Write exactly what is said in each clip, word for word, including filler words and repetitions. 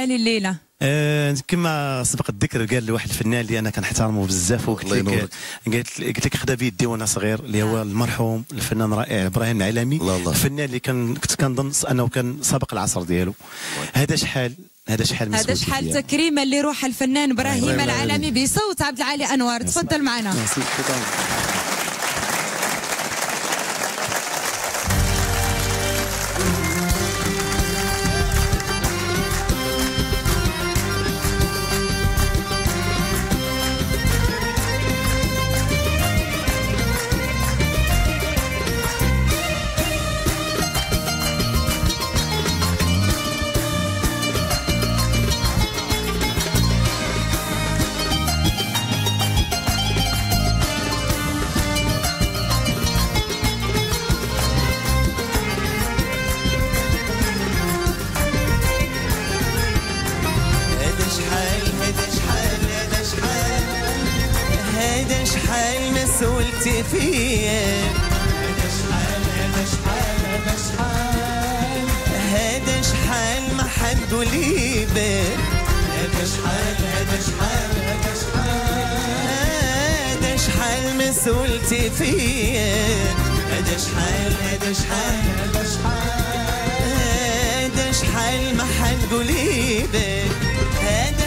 عالي الليله. آه كما سبق الذكر قال واحد الفنان اللي انا كنحترمه بزاف وقلت لك قلت لك خدا بيدي وانا صغير اللي هو المرحوم الفنان الرائع ابراهيم العلامي، الفنان اللي كنت كنظن انه كان سابق العصر ديالو. هذا شحال هذا شحال هذا شحال تكريما لروح الفنان ابراهيم العلامي بصوت عبدالعلي انوار. تفضل معنا. مسؤولتي فيا هذا شحال هذا شحال هذا شحال هذا شحال ما حدو لي بال هذا شحال هذا شحال هذا شحال هذا شحال مسؤولتي فيا هذا شحال هذا شحال هذا شحال هذا شحال ما حدو لي بال هذا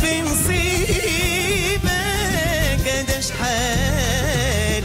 في نصيبك هذا شحال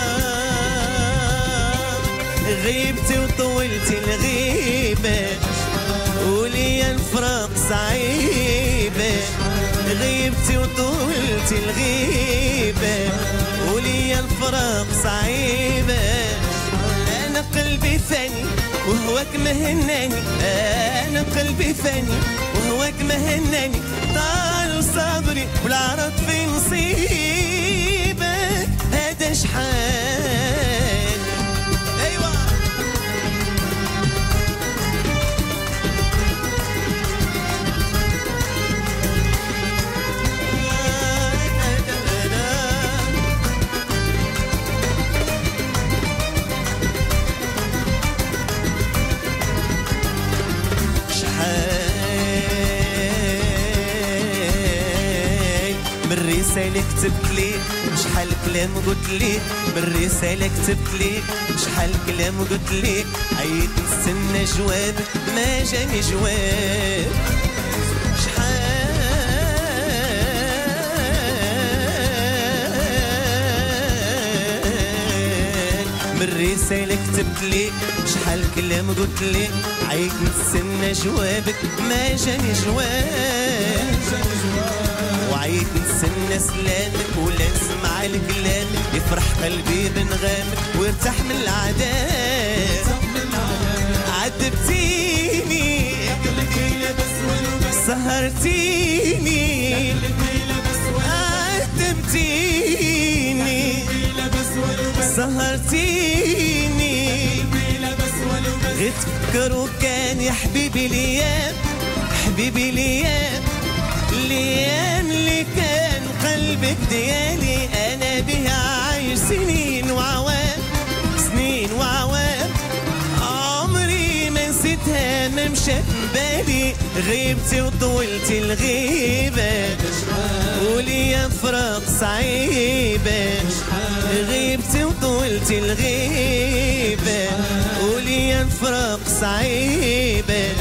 غيبتي وطولتي الغيبة وليا الفراق صعيبة غيبتي وطولتي الغيبة وليا الفراق صعيبة أنا قلبي فاني وهواك مهناني أنا قلبي فاني وهواك مهناني طال صبري والعرض في نصيبك هذا شحال بالرسالة كتبتلي شحال كلام قلتلي بالرسالة كتبتلي شحال كلام قلتلي عييت نستنى جواب ما جاني جواب شحال بالرسالة كتبتلي شحال كلام قلتلي عييت نستنى جوابك ما جاني جواب وعيت نستنى سلامك ولا نسمع الكلام يفرح قلبي بنغامك وارتاح من العذاب عذبتيني سهرتيني عذبتيني سهرتيني تفكروا كان يا حبيبي ليام، حبيبي ليام، ليام اللي كان قلبك ديالي أنا بها عايش سنين وعوام، سنين وعوام، عمري ما نسيتها ما مشات من بالي، غيبتي وطولتي الغيبة وليا فراق صعيبة، غيبتي وطولتي الغيبة وليا فراق صعيبة،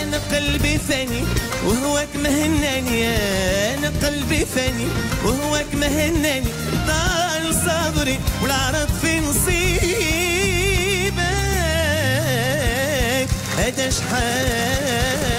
أنا قلبي فاني وهواك مهناني، أنا قلبي فاني وهواك مهناني، طال صبري والعرض في نصيبك هدا شحال.